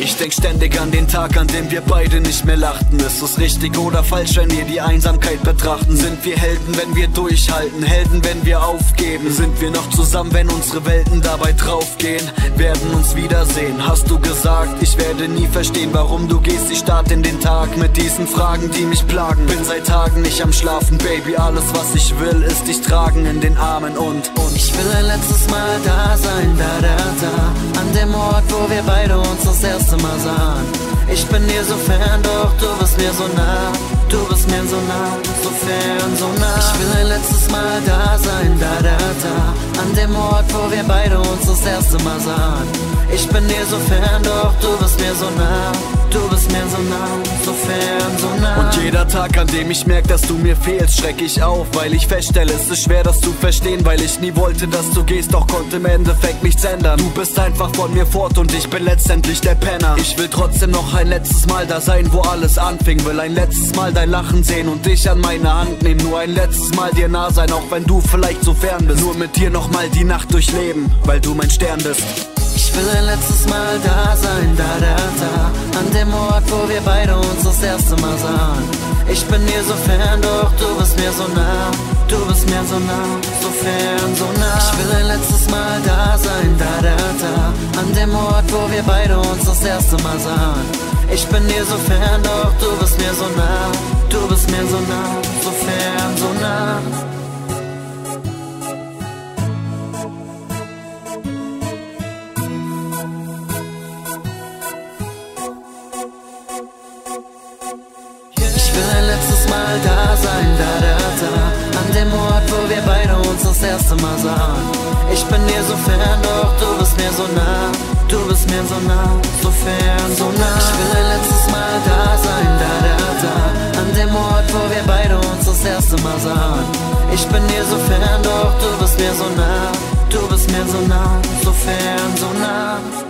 Ich denk ständig an den Tag, an dem wir beide nicht mehr lachten. Ist es richtig oder falsch, wenn wir die Einsamkeit betrachten? Sind wir Helden, wenn wir durchhalten? Helden, wenn wir aufgeben? Sind wir noch zusammen, wenn unsere Welten dabei draufgehen? Werden uns wiedersehen, hast du gesagt. Ich werde nie verstehen, warum du gehst. Ich starte in den Tag mit diesen Fragen, die mich plagen. Bin seit Tagen nicht am Schlafen, Baby, alles was ich will, ist dich tragen in den Armen und ich will ein letztes Mal da sein, da, da, da, an dem Ort, wo wir beide uns das erste Mal sahen. Ich bin dir so fern, doch du bist mir so nah. Du bist mir so nah, so fern, so nah. Ich will ein letztes Mal da sein, da, da, da, an dem Ort, wo wir beide uns das erste Mal sahen. Ich bin dir so fern, doch du bist mir so nah. Du bist mir so nah, so fern, so nah. Und jeder Tag, an dem ich merke, dass du mir fehlst, schreck ich auf, weil ich feststelle, es ist schwer, das zu verstehen, weil ich nie wollte, dass du gehst, doch konnte im Endeffekt nichts ändern. Du bist einfach von mir fort und ich bin letztendlich der Penner. Ich will trotzdem noch ein letztes Mal da sein, wo alles anfing. Will ein letztes Mal dein Lachen sehen und dich an meine Hand nehmen. Nur ein letztes Mal dir nah sein, auch wenn du vielleicht so fern bist. Nur mit dir nochmal die Nacht durchleben, weil du mein Stern bist. Ich will ein letztes Mal da sein, da, da, da, an dem Ort, wo wir beide uns das erste Mal sahen. Ich bin dir so fern, doch du bist mir so nah. Du bist mir so nah, so fern, so nah. Ich will ein letztes Mal da sein, da, da, da, an dem Ort, wo wir beide uns das erste Mal sahen. Ich bin dir so fern, doch du bist mir so nah. Du bist mir so nah, so fern, so nah. Ich will ein letztes Mal da sein, da, da, da, an dem Ort, wo wir beide uns das erste Mal sahen. Ich bin dir so fern, doch du bist mir so nah. Du bist mir so nah, so fern, so nah. Ich will ein letztes Mal da sein, da, da, da, an dem Ort, wo wir beide uns das erste Mal sahen. Ich bin dir so fern, doch du bist mir so nah. Du bist mir so nah, so fern, so nah.